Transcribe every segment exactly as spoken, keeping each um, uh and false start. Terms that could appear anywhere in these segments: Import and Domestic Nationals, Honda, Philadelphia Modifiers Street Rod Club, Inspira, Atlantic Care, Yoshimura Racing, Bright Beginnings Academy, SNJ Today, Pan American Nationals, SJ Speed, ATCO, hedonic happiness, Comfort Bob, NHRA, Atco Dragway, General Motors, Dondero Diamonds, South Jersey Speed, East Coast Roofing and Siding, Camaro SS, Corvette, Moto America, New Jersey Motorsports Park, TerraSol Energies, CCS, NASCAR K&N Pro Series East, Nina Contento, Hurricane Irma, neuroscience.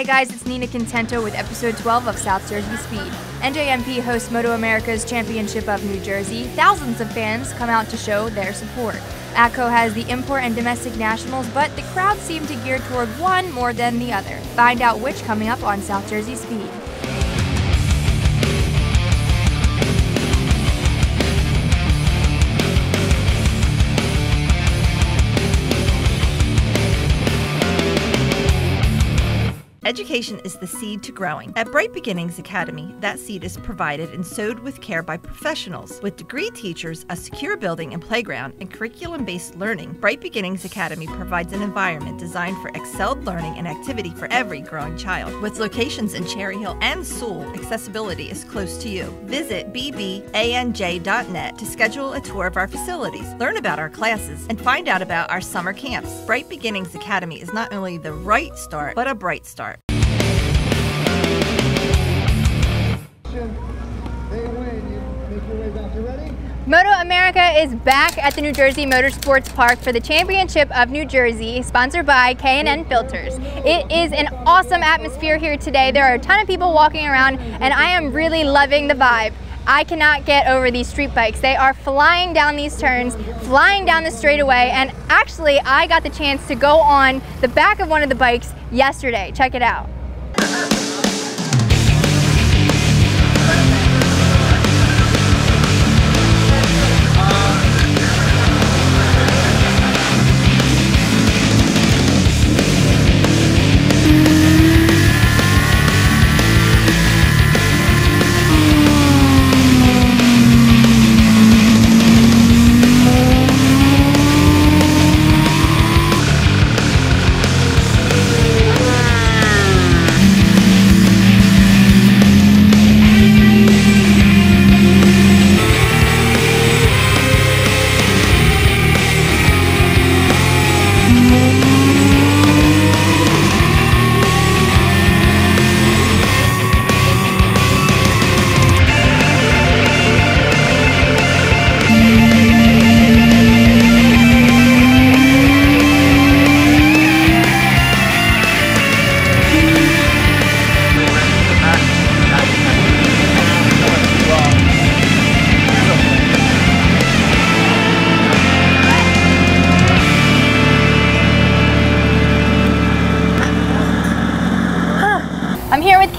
Hey guys, it's Nina Contento with episode twelve of South Jersey Speed. N J M P hosts Moto America's Championship of New Jersey. Thousands of fans come out to show their support. Atco has the import and domestic nationals, but the crowd seem to gear toward one more than the other. Find out which coming up on South Jersey Speed. Education is the seed to growing. At Bright Beginnings Academy, that seed is provided and sowed with care by professionals. With degree teachers, a secure building and playground, and curriculum-based learning, Bright Beginnings Academy provides an environment designed for excelled learning and activity for every growing child. With locations in Cherry Hill and Sewell, accessibility is close to you. Visit b b a n j dot net to schedule a tour of our facilities, learn about our classes, and find out about our summer camps. Bright Beginnings Academy is not only the right start, but a bright start. Moto America is back at the New Jersey Motorsports Park for the Championship of New Jersey, sponsored by K and N Filters. It is an awesome atmosphere here today. There are a ton of people walking around, and I am really loving the vibe. I cannot get over these street bikes. They are flying down these turns, flying down the straightaway, and actually I got the chance to go on the back of one of the bikes yesterday. Check it out.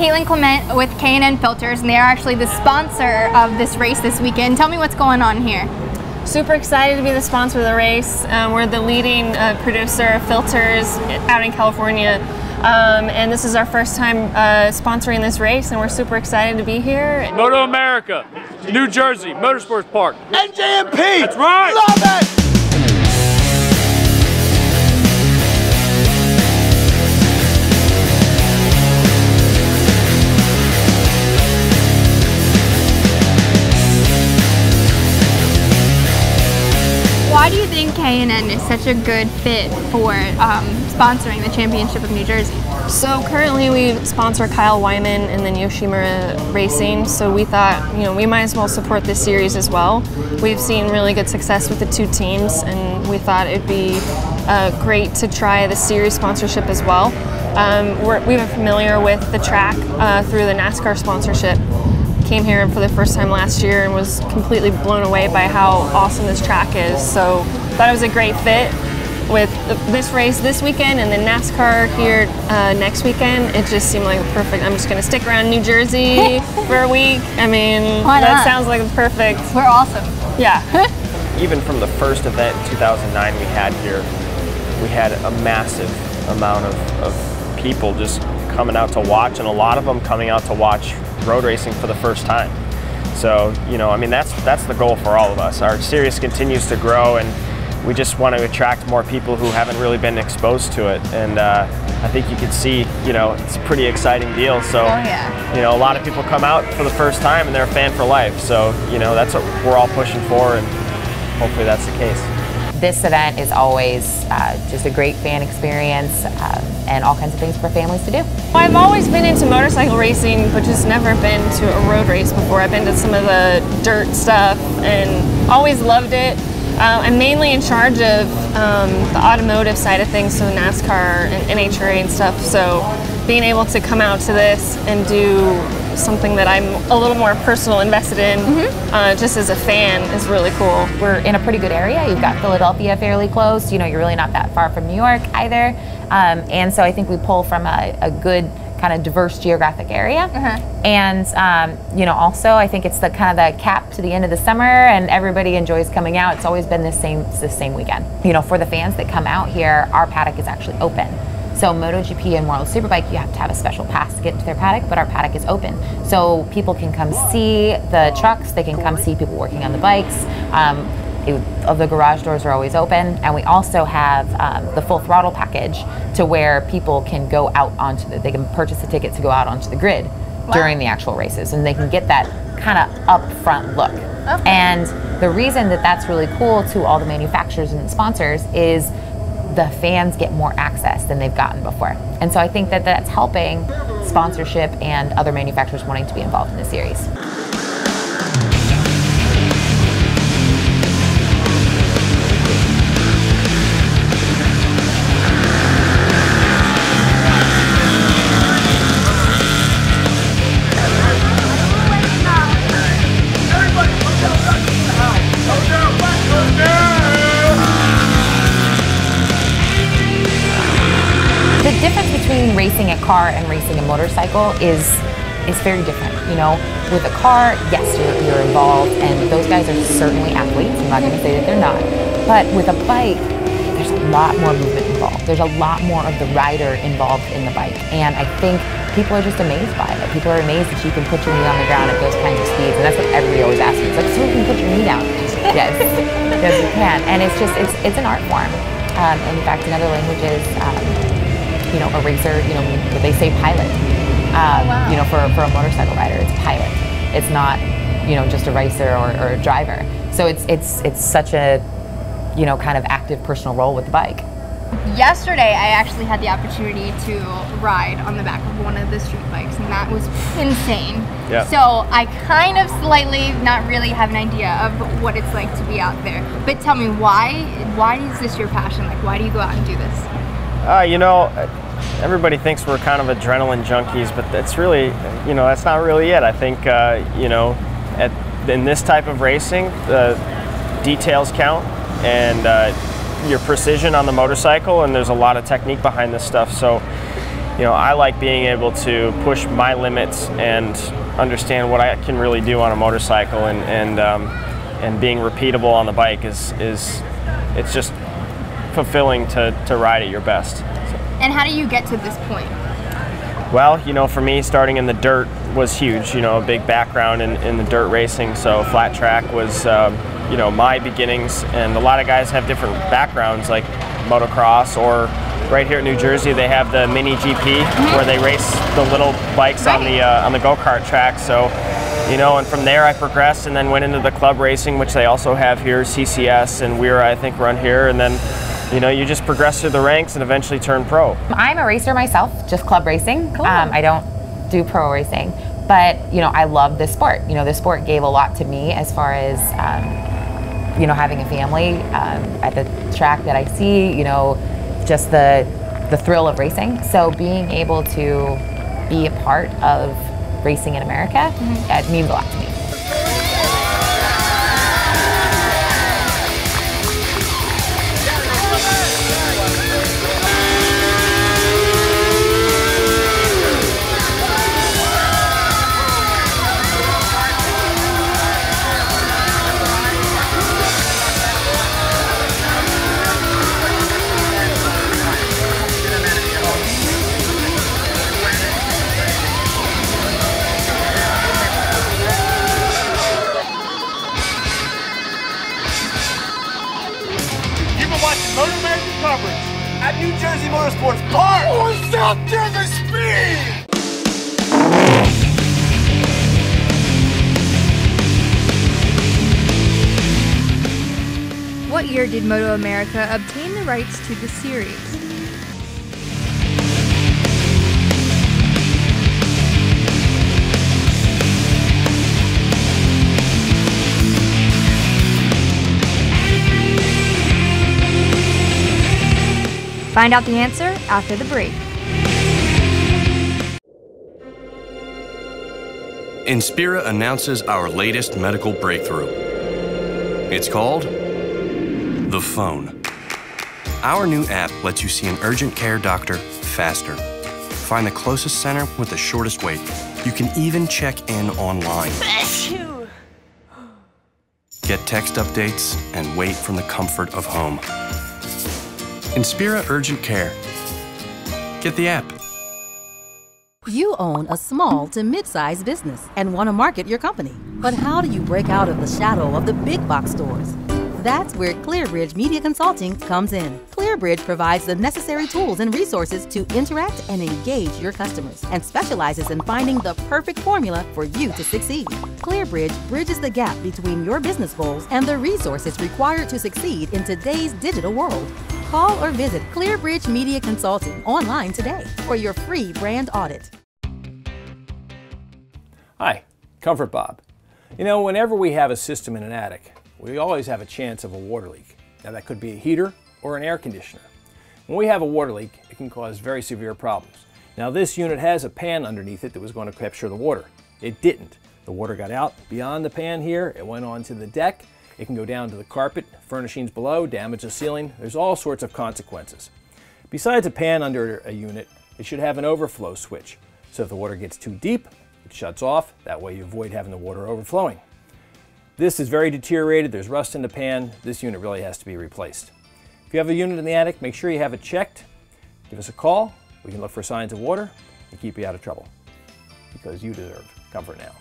Kaitlyn Clement with K and N Filters, and they are actually the sponsor of this race this weekend. Tell me what's going on here. Super excited to be the sponsor of the race. Um, we're the leading uh, producer of filters out in California, um, and this is our first time uh, sponsoring this race, and we're super excited to be here. Moto America, New Jersey Motorsports Park, N J M P. That's right. Love it. Why do you think K and N is such a good fit for um, sponsoring the Championship of New Jersey? So currently we sponsor Kyle Wyman and then Yoshimura Racing, so we thought, you know, we might as well support this series as well. We've seen really good success with the two teams, and we thought it'd be uh, great to try the series sponsorship as well. Um, we're, we've been familiar with the track uh, through the NASCAR sponsorship. Came here for the first time last year and was completely blown away by how awesome this track is. So thought it was a great fit with this race this weekend and then NASCAR here uh, next weekend. It just seemed like perfect. I'm just going to stick around New Jersey for a week. I mean, why that not? Sounds like perfect. We're awesome. Yeah. Even from the first event in two thousand nine we had here, we had a massive amount of, of people just coming out to watch, and a lot of them coming out to watch road racing for the first time. So, you know, I mean, that's that's the goal for all of us. Our series continues to grow, and we just want to attract more people who haven't really been exposed to it. And uh, I think you can see, you know, it's a pretty exciting deal. So, oh, yeah. You know, a lot of people come out for the first time and they're a fan for life. So, you know, that's what we're all pushing for, and hopefully that's the case. This event is always uh, just a great fan experience. Uh, and all kinds of things for families to do. Well, I've always been into motorcycle racing, but just never been to a road race before. I've been to some of the dirt stuff and always loved it. Uh, I'm mainly in charge of um, the automotive side of things, so NASCAR and N H R A and stuff, so being able to come out to this and do something that I'm a little more personal invested in, mm-hmm. uh, just as a fan, is really cool. We're in a pretty good area. You've got Philadelphia fairly close. You know, you're really not that far from New York either. Um, and so I think we pull from a, a good kind of diverse geographic area. Uh-huh. And, um, you know, also I think it's the kind of the cap to the end of the summer, and everybody enjoys coming out. It's always been the same, the same weekend. You know, for the fans that come out here, our paddock is actually open. So MotoGP and World Superbike, you have to have a special pass to get to their paddock, but our paddock is open. So people can come see the trucks, they can come see people working on the bikes. Um, It, the garage doors are always open, and we also have um, the full throttle package to where people can go out onto the, they can purchase a ticket to go out onto the grid wow. during the actual races, and they can get that kind of upfront look. Okay. And the reason that that's really cool to all the manufacturers and the sponsors is the fans get more access than they've gotten before. And so I think that that's helping sponsorship and other manufacturers wanting to be involved in the series. Racing a car and racing a motorcycle is is very different. You know, with a car, yes, you're, you're involved, and those guys are certainly athletes. I'm not going to say that they're not. But with a bike, there's a lot more movement involved. There's a lot more of the rider involved in the bike, and I think people are just amazed by it. People are amazed that you can put your knee on the ground at those kinds of speeds, and that's what everybody always asks me. It's like, so you can put your knee down? Yes, yes, you can. And it's just it's it's an art form. Um, in fact, in other languages. Um, You know, a racer, you know, they say pilot. Um, oh, wow. You know, for, for a motorcycle rider, it's pilot. It's not, you know, just a racer or, or a driver. So it's it's it's such a, you know, kind of active personal role with the bike. Yesterday, I actually had the opportunity to ride on the back of one of the street bikes, and that was insane. Yeah. So I kind of slightly, not really, have an idea of what it's like to be out there. But tell me, why why is this your passion? Like, why do you go out and do this? Uh, you know, everybody thinks we're kind of adrenaline junkies, but that's really, you know, that's not really it. I think, uh, you know, at, in this type of racing, the details count, and uh, your precision on the motorcycle, and there's a lot of technique behind this stuff. So, you know, I like being able to push my limits and understand what I can really do on a motorcycle, and, and, um, and being repeatable on the bike is, is it's just fulfilling to, to ride at your best. So. And how do you get to this point? Well, you know, for me, starting in the dirt was huge. You know, a big background in, in the dirt racing, so flat track was, um, you know, my beginnings. And a lot of guys have different backgrounds, like motocross, or right here in New Jersey, they have the mini G P, mm-hmm. where they race the little bikes right. on the uh, on the go-kart track. So, you know, and from there I progressed, and then went into the club racing, which they also have here, C C S, and we're, I think, run here, and then. You know, you just progress through the ranks and eventually turn pro. I'm a racer myself, just club racing. Cool. Um, I don't do pro racing, but, you know, I love this sport. You know, this sport gave a lot to me as far as, um, you know, having a family um, at the track that I see, you know, just the, the thrill of racing. So being able to be a part of racing in America, mm-hmm. it means a lot to me. Moto America coverage at New Jersey Motorsports Park or South Jersey Speed! What year did Moto America obtain the rights to the series? Find out the answer after the break. Inspira announces our latest medical breakthrough. It's called the phone. Our new app lets you see an urgent care doctor faster. Find the closest center with the shortest wait. You can even check in online. Get text updates and wait from the comfort of home. Inspira Urgent Care. Get the app. You own a small to mid-sized business and want to market your company. But how do you break out of the shadow of the big box stores? That's where Clearbridge Media Consulting comes in. Clearbridge provides the necessary tools and resources to interact and engage your customers and specializes in finding the perfect formula for you to succeed. Clearbridge bridges the gap between your business goals and the resources required to succeed in today's digital world. Call or visit Clearbridge Media Consulting online today for your free brand audit. Hi, Comfort Bob. You know, whenever we have a system in an attic, we always have a chance of a water leak. Now that could be a heater or an air conditioner. When we have a water leak, it can cause very severe problems. Now this unit has a pan underneath it that was going to capture the water. It didn't. The water got out beyond the pan here, it went onto the deck, it can go down to the carpet, furnishings below, damage the ceiling, there's all sorts of consequences. Besides a pan under a unit, it should have an overflow switch. So if the water gets too deep, it shuts off, that way you avoid having the water overflowing. This is very deteriorated, there's rust in the pan, this unit really has to be replaced. If you have a unit in the attic, make sure you have it checked. Give us a call, we can look for signs of water and keep you out of trouble. Because you deserve Comfort Now.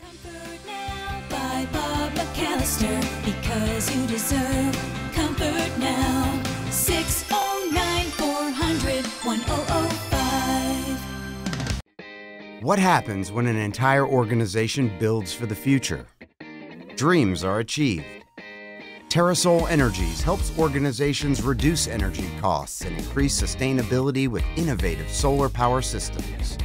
Comfort Now by Bob McAllister, because you deserve Comfort Now. six oh nine, four hundred, ten oh five. What happens when an entire organization builds for the future? Dreams are achieved. TerraSol Energies helps organizations reduce energy costs and increase sustainability with innovative solar power systems.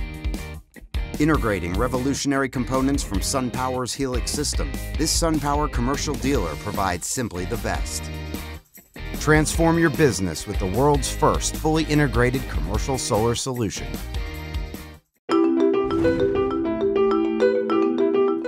Integrating revolutionary components from SunPower's Helix system, this SunPower commercial dealer provides simply the best. Transform your business with the world's first fully integrated commercial solar solution.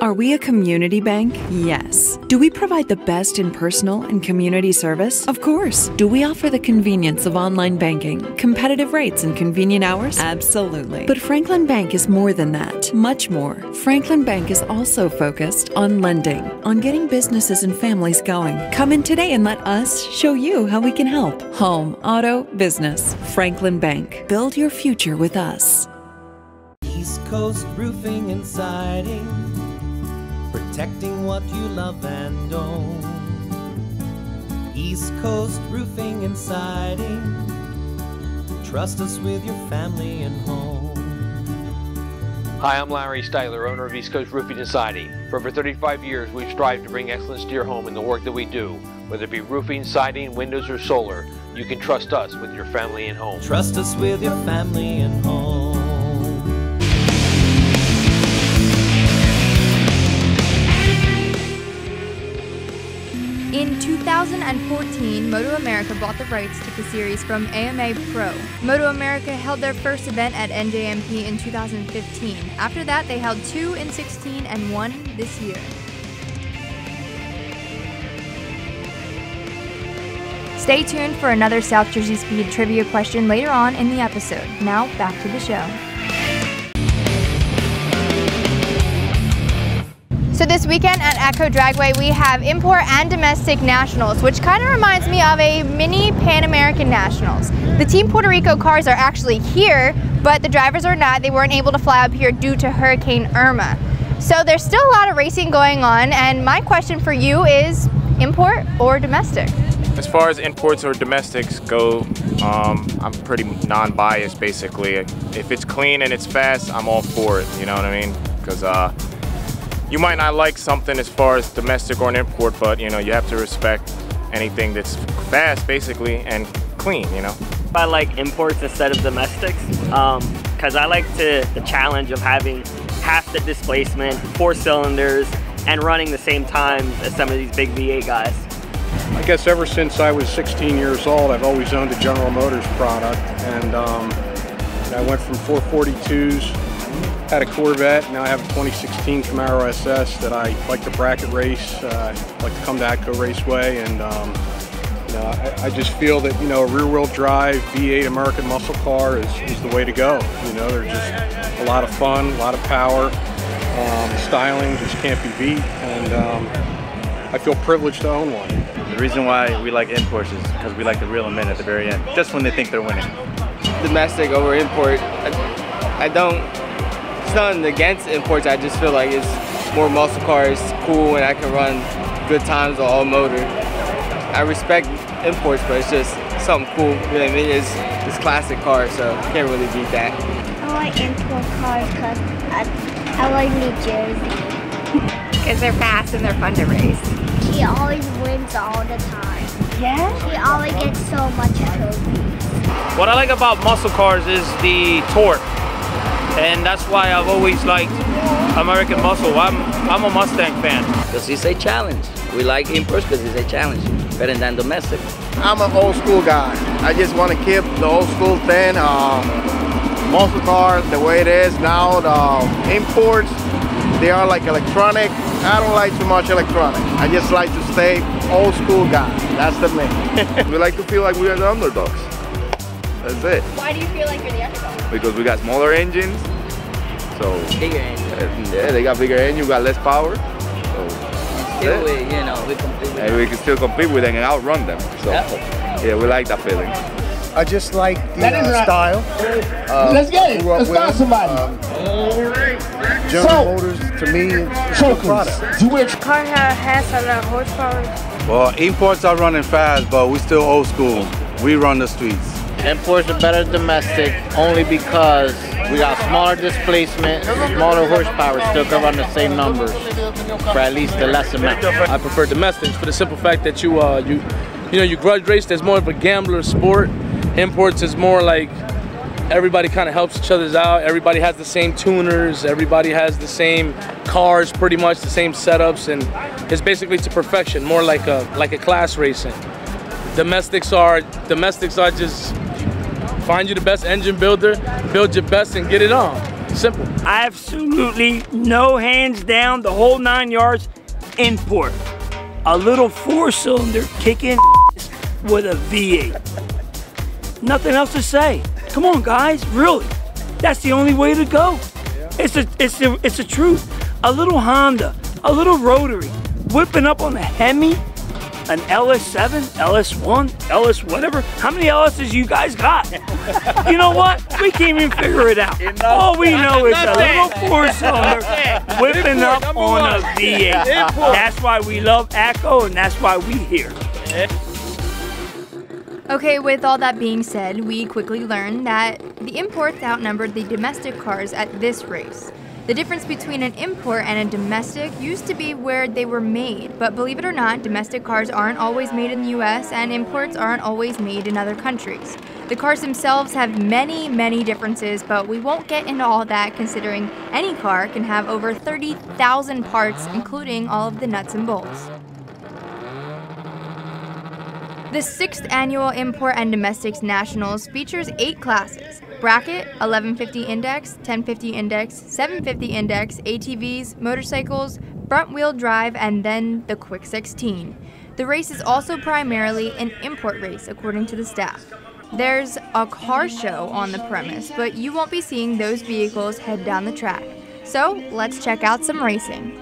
Are we a community bank? Yes. Do we provide the best in personal and community service? Of course. Do we offer the convenience of online banking, competitive rates and convenient hours? Absolutely. But Franklin Bank is more than that, much more. Franklin Bank is also focused on lending, on getting businesses and families going. Come in today and let us show you how we can help. Home, auto, business. Franklin Bank. Build your future with us. East Coast Roofing and Siding. Protecting what you love and own. East Coast Roofing and Siding. Trust us with your family and home. Hi, I'm Larry Steiler, owner of East Coast Roofing and Siding. For over thirty-five years, we've strived to bring excellence to your home in the work that we do. Whether it be roofing, siding, windows, or solar, you can trust us with your family and home. Trust us with your family and home. In two thousand fourteen, Moto America bought the rights to the series from A M A Pro. Moto America held their first event at N J M P in two thousand fifteen. After that, they held two in sixteen and one this year. Stay tuned for another South Jersey Speed trivia question later on in the episode. Now, back to the show. So this weekend at Atco Dragway, we have import and domestic nationals, which kind of reminds me of a mini Pan American Nationals. The Team Puerto Rico cars are actually here, but the drivers are not. They weren't able to fly up here due to Hurricane Irma. So there's still a lot of racing going on, and my question for you is, import or domestic? As far as imports or domestics go, um, I'm pretty non-biased, basically. If it's clean and it's fast, I'm all for it, you know what I mean? Because, uh, you might not like something as far as domestic or an import, but you know, you have to respect anything that's fast, basically, and clean, you know? I like imports instead of domestics, um, because I like to, the challenge of having half the displacement, four cylinders, and running the same times as some of these big V eight guys. I guess ever since I was sixteen years old, I've always owned a General Motors product, and um, I went from four forty-twos Had a Corvette, now I have a twenty sixteen Camaro S S that I like to bracket race. Uh, I like to come to Atco Raceway, and um, you know, I, I just feel that, you know, a rear-wheel drive V eight American muscle car is, is the way to go. You know, they're just a lot of fun, a lot of power. Um, styling just can't be beat, and um, I feel privileged to own one. The reason why we like imports is because we like to reel them in at the very end, just when they think they're winning. Domestic over import, I, I don't, it's nothing against imports, I just feel like it's more muscle cars, cool, and I can run good times on all motor. I respect imports, but it's just something cool, you know what I mean? It's, it's classic cars, so can't really beat that. I like import cars because I, I like New Jersey. Because they're fast and they're fun to race. She always wins all the time. Yeah? She always gets so much trophies. What I like about muscle cars is the torque. And that's why I've always liked American muscle. I'm, I'm a Mustang fan. Because it's a challenge. We like imports because it's a challenge. Better than domestic. I'm an old school guy. I just want to keep the old school thing. Um, muscle cars, the way it is now, the imports, they are like electronic. I don't like too much electronic. I just like to stay old school guy. That's the main. We like to feel like we are the underdogs. That's it. Why do you feel like you're the underdog? Because we got smaller engines. So bigger engines. Yeah, they got bigger engines, we got less power. So still we, you know, we compete with them. And we can still compete with them and outrun them. So yeah, yeah, we like that feeling. I just like the uh, style. Uh, Let's get it. Let's start somebody. Um, General Motors, to me, it's a product. Do it. Car has a lot of horsepower. Well, imports are running fast, but we're still old school. We run the streets. Imports are better than domestic only because we got smaller displacement, smaller horsepower, still can run the same numbers for at least the less amount. I prefer domestics for the simple fact that you, uh, you, you know, you grudge race. That's more of a gambler sport. Imports is more like everybody kind of helps each other's out. Everybody has the same tuners. Everybody has the same cars, pretty much the same setups, and it's basically to perfection. More like a like a class racing. Domestics are domestics are just find you the best engine builder, build your best, and get it on. Simple. Absolutely no hands down, the whole nine yards. Import. A little four-cylinder kicking with a V eight. Nothing else to say. Come on, guys, really. That's the only way to go. Yeah. It's a, it's a, it's the truth. A little Honda, a little rotary, whipping up on a Hemi, an L S seven, L S one, L S whatever. How many L Ss you guys got? You know what? We can't even figure it out. All we know is a little four-cylinder whipping up on a V eight. That's why we love Atco, and that's why we here. Okay, with all that being said, we quickly learned that the imports outnumbered the domestic cars at this race. The difference between an import and a domestic used to be where they were made, but believe it or not, domestic cars aren't always made in the U S and imports aren't always made in other countries. The cars themselves have many, many differences, but we won't get into all that considering any car can have over thirty thousand parts, including all of the nuts and bolts. The sixth annual Import and Domestics Nationals features eight classes: bracket, eleven fifty index, ten fifty index, seven fifty index, A T Vs, motorcycles, front wheel drive, and then the quick sixteen. The race is also primarily an import race, according to the staff. There's a car show on the premise, but you won't be seeing those vehicles head down the track. So let's check out some racing.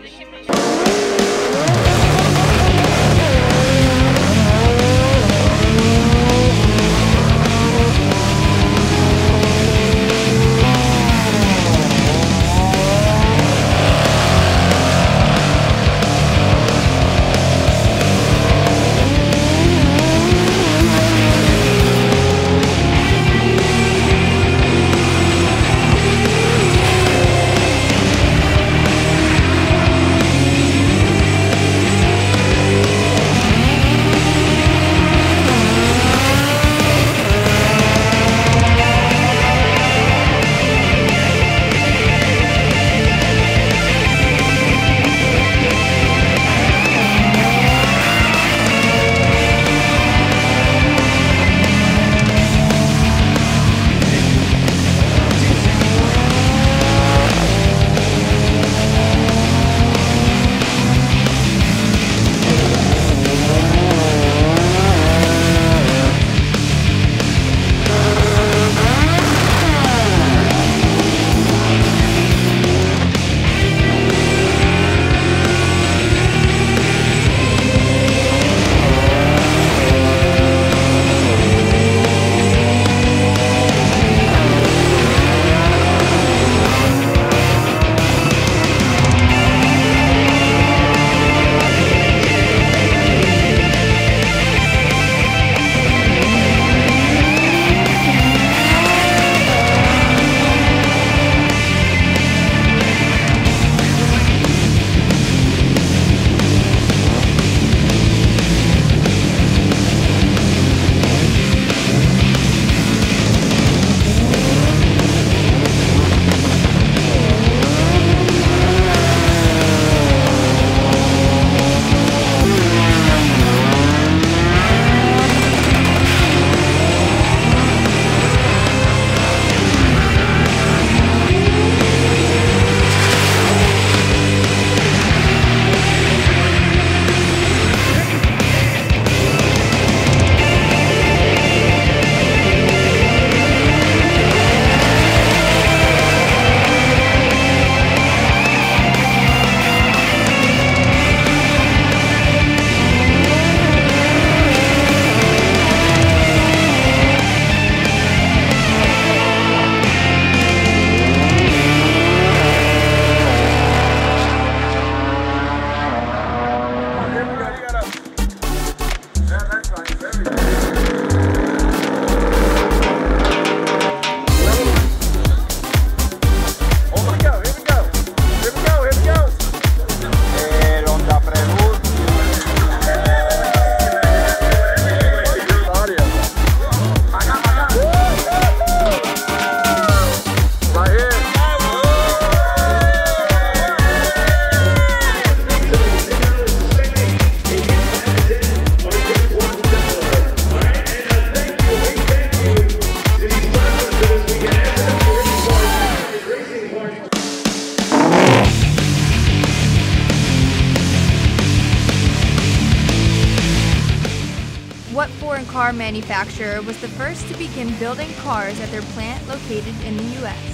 car manufacturer was the first to begin building cars at their plant located in the U S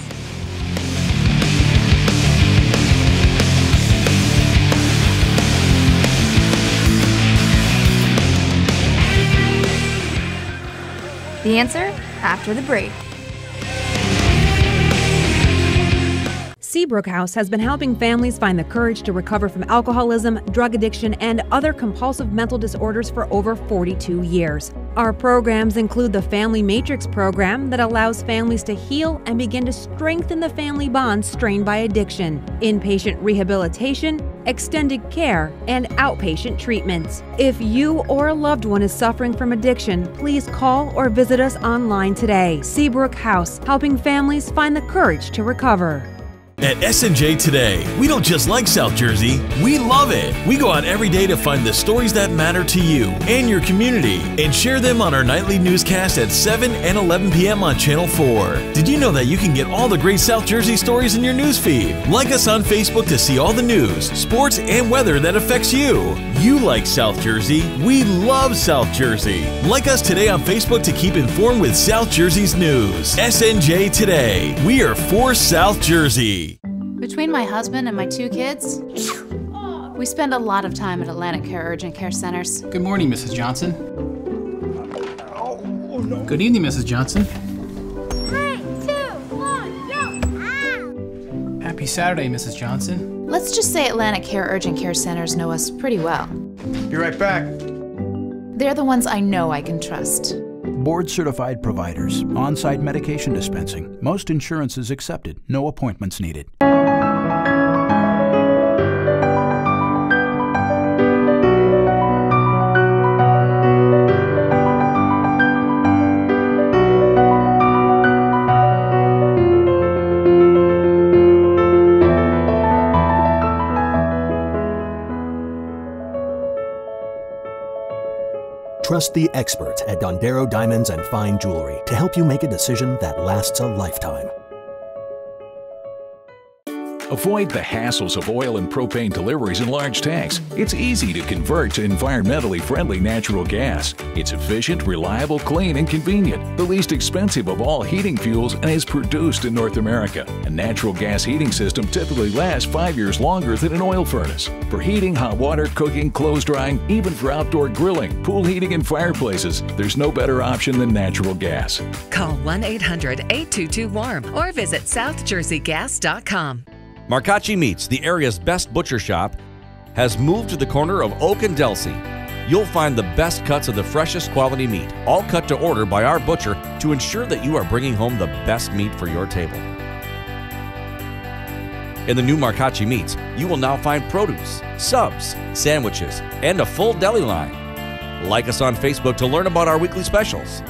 The answer, after the break. Seabrook House has been helping families find the courage to recover from alcoholism, drug addiction, and other compulsive mental disorders for over forty-two years. Our programs include the Family Matrix program that allows families to heal and begin to strengthen the family bonds strained by addiction, inpatient rehabilitation, extended care, and outpatient treatments. If you or a loved one is suffering from addiction, please call or visit us online today. Seabrook House, helping families find the courage to recover. At S N J Today, we don't just like South Jersey, we love it. We go out every day to find the stories that matter to you and your community and share them on our nightly newscast at seven and eleven p m on Channel four. Did you know that you can get all the great South Jersey stories in your newsfeed? Like us on Facebook to see all the news, sports, and weather that affects you. You like South Jersey, we love South Jersey. Like us today on Facebook to keep informed with South Jersey's news. S N J Today, we are for South Jersey. Between my husband and my two kids, we spend a lot of time at Atlantic Care Urgent Care Centers. Good morning, Missus Johnson. Oh, oh no. Good evening, Missus Johnson. Three, two, one, go! Ah. Happy Saturday, Missus Johnson. Let's just say Atlantic Care Urgent Care Centers know us pretty well. Be right back. They're the ones I know I can trust. Board-certified providers, on-site medication dispensing, most insurances accepted, no appointments needed. Trust the experts at Dondero Diamonds and Fine Jewelry to help you make a decision that lasts a lifetime. Avoid the hassles of oil and propane deliveries in large tanks. It's easy to convert to environmentally friendly natural gas. It's efficient, reliable, clean, and convenient, the least expensive of all heating fuels, and is produced in North America. A natural gas heating system typically lasts five years longer than an oil furnace. For heating, hot water, cooking, clothes drying, even for outdoor grilling, pool heating, and fireplaces, there's no better option than natural gas. Call one eight hundred eight two two WARM or visit south jersey gas dot com. Marcacci Meats, the area's best butcher shop, has moved to the corner of Oak and Delsey. You'll find the best cuts of the freshest quality meat, all cut to order by our butcher to ensure that you are bringing home the best meat for your table. In the new Marcacci Meats, you will now find produce, subs, sandwiches, and a full deli line. Like us on Facebook to learn about our weekly specials.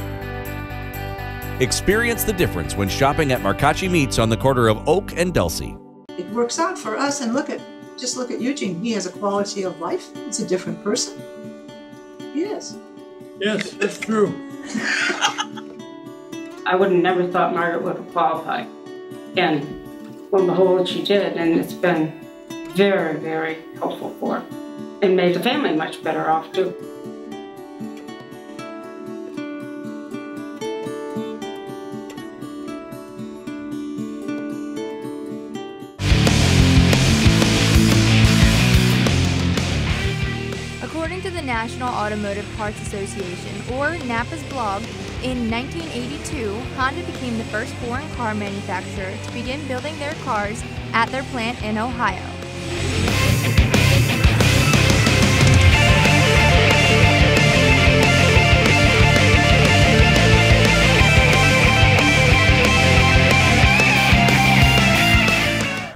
Experience the difference when shopping at Marcacci Meats on the corner of Oak and Delsey. It works out for us, and look at, just look at Eugene. He has a quality of life. He's a different person. He is. Yes, that's true. I would have never thought Margaret would have qualified. And lo and behold, she did, and it's been very, very helpful for her. And made the family much better off, too. National Automotive Parts Association, or NAPA's blog, in nineteen eighty-two, Honda became the first foreign car manufacturer to begin building their cars at their plant in Ohio.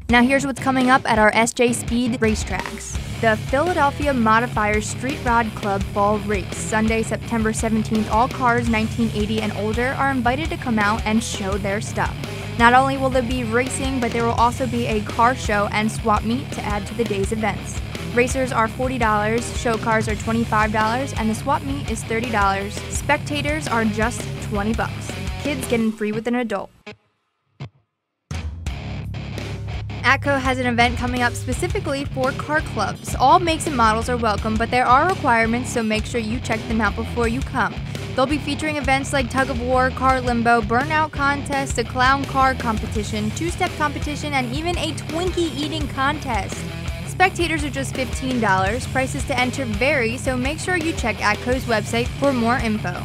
Now here's what's coming up at our S J Speed racetracks. The Philadelphia Modifiers Street Rod Club Fall Race, Sunday, September seventeenth. All cars nineteen eighty and older are invited to come out and show their stuff. Not only will there be racing, but there will also be a car show and swap meet to add to the day's events. Racers are forty dollars, show cars are twenty-five dollars, and the swap meet is thirty dollars. Spectators are just twenty bucks. Kids getting free with an adult. Atco has an event coming up specifically for car clubs. All makes and models are welcome, but there are requirements, so make sure you check them out before you come. They'll be featuring events like tug of war, car limbo, burnout contest, a clown car competition, two-step competition, and even a Twinkie eating contest. Spectators are just fifteen dollars. Prices to enter vary, so make sure you check Atco's website for more info.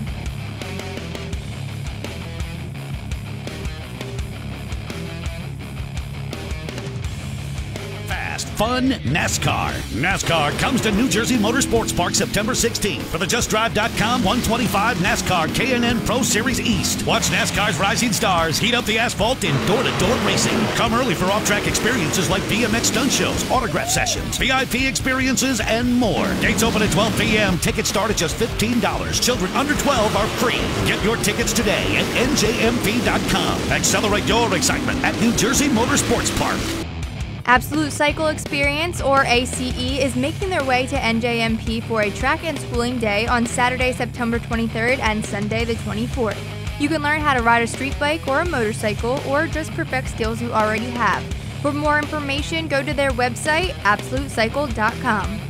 Fun NASCAR. NASCAR comes to New Jersey Motorsports Park September sixteenth for the Just Drive dot com one twenty-five NASCAR K and N Pro Series East. Watch NASCAR's rising stars heat up the asphalt in door-to-door racing. Come early for off-track experiences like B M X stunt shows, autograph sessions, V I P experiences, and more. Gates open at twelve p m Tickets start at just fifteen dollars. Children under twelve are free. Get your tickets today at N J M P dot com. Accelerate your excitement at New Jersey Motorsports Park. Absolute Cycle Experience, or A C E, is making their way to N J M P for a track and schooling day on Saturday, September twenty-third and Sunday, the twenty-fourth. You can learn how to ride a street bike or a motorcycle, or just perfect skills you already have. For more information, go to their website, absolute cycle dot com.